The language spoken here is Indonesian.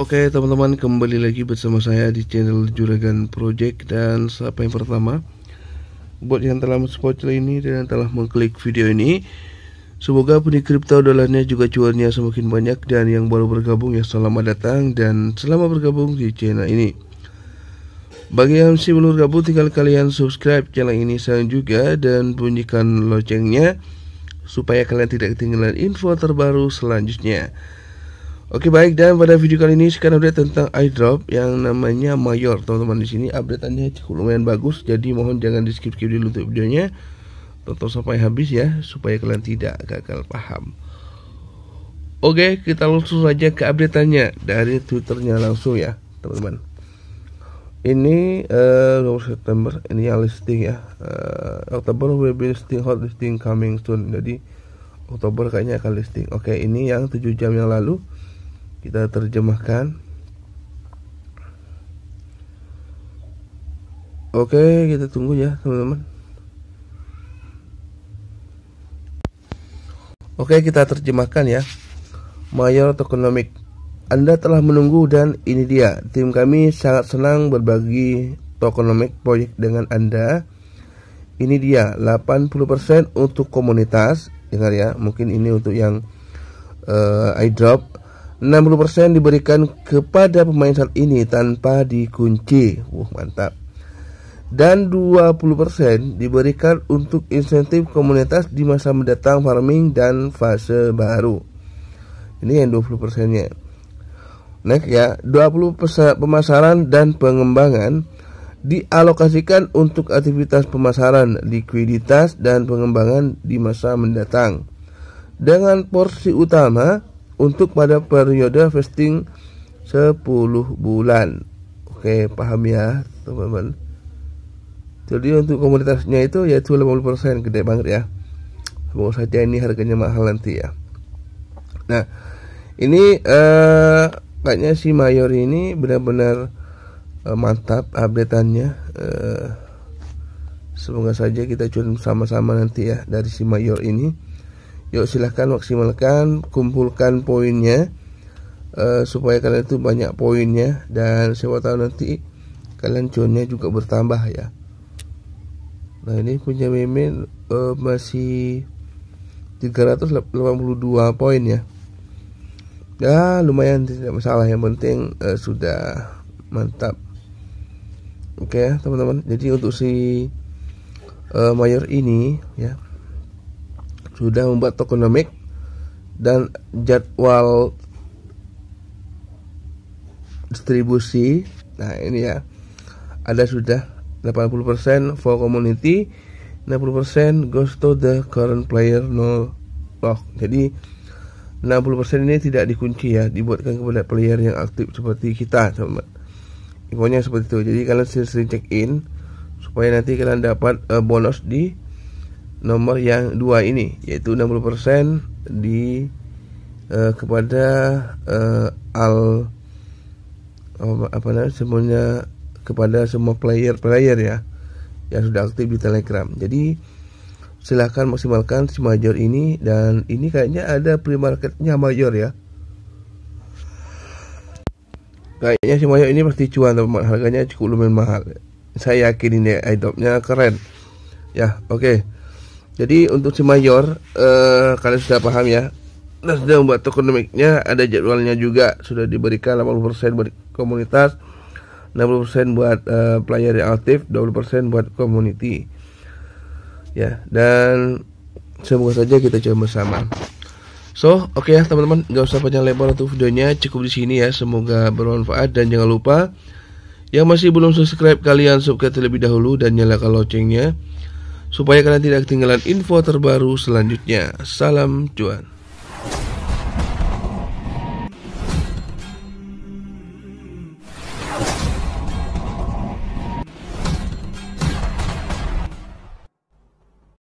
Oke teman-teman, kembali lagi bersama saya di channel Juragan Project. Dan siapa yang pertama buat yang telah mensupport channel ini dan telah mengklik video ini, semoga pundi kripto dolarnya juga cuannya semakin banyak. Dan yang baru bergabung ya selamat datang dan selamat bergabung di channel ini. Bagi yang masih belum bergabung, tinggal kalian subscribe channel ini sekarang juga dan bunyikan loncengnya supaya kalian tidak ketinggalan info terbaru selanjutnya. Oke baik, dan pada video kali ini sekarang update tentang airdrop yang namanya Mayor. Teman-teman, di sini updateannya cukup lumayan bagus, jadi mohon jangan di skip dulu untuk videonya, tonton sampai habis ya supaya kalian tidak gagal paham. Oke, kita langsung saja ke updateannya dari Twitternya langsung ya teman-teman. Ini September ini yang listing ya, Oktober will be listing, hot listing coming soon. Jadi Oktober kayaknya akan listing. Oke, ini yang 7 jam yang lalu. Kita terjemahkan. Oke, kita tunggu ya teman-teman. Oke, kita terjemahkan ya. Mayor Tokenomics, Anda telah menunggu dan ini dia. Tim kami sangat senang berbagi Tokenomics Project dengan Anda. Ini dia 80% untuk komunitas. Dengar ya, mungkin ini untuk yang airdrop. 60% diberikan kepada pemain saat ini tanpa dikunci. Wah, mantap. Dan 20% diberikan untuk insentif komunitas di masa mendatang, farming dan fase baru. Ini yang 20%-nya. Next ya, 20% pemasaran dan pengembangan dialokasikan untuk aktivitas pemasaran, likuiditas dan pengembangan di masa mendatang. Dengan porsi utama untuk pada periode vesting 10 bulan. Oke, paham ya teman-teman. Jadi untuk komunitasnya itu yaitu 80%, gede banget ya. Semoga saja ini harganya mahal nanti ya. Nah, ini kayaknya si Mayor ini benar-benar mantap updateannya. Semoga saja kita cuan sama-sama nanti ya dari si Mayor ini. Yuk silahkan maksimalkan, kumpulkan poinnya supaya kalian itu banyak poinnya. Dan siapa tahu nanti kalian cuannya juga bertambah ya. Nah, ini punya meme masih 382 poin ya. Ya lumayan, tidak masalah, yang penting sudah mantap. Oke ya teman-teman, jadi untuk si Mayor ini ya sudah membuat Tokenomics dan jadwal distribusi. Nah ini ya, ada sudah 80% for community, 60% goes to the current player, no lock. Jadi 60% ini tidak dikunci ya, dibuatkan kepada player yang aktif seperti kita teman-teman. Infonya seperti itu. Jadi kalian sering check in supaya nanti kalian dapat bonus di nomor yang 2 ini, yaitu 60% di kepada semuanya, kepada semua player ya yang sudah aktif di Telegram. Jadi silahkan maksimalkan si Major ini. Dan ini kayaknya ada pre-marketnya Major ya. Kayaknya si Major ini pasti cuan teman-teman, harganya cukup lumayan mahal. Saya yakin ini airdropnya keren ya. Oke. Jadi untuk si Mayor kalian sudah paham ya. Nah, sudah membuat Tokenomics-nya, ada jadwalnya juga, sudah diberikan 80% buat komunitas, 60% buat player yang aktif, 20% buat community. Ya, dan semoga saja kita coba bersama. So, oke ya teman-teman, nggak usah panjang lebar untuk videonya, cukup di sini ya. Semoga bermanfaat dan jangan lupa yang masih belum subscribe, kalian subscribe terlebih dahulu dan nyalakan loncengnya, supaya kalian tidak ketinggalan info terbaru selanjutnya. Salam cuan.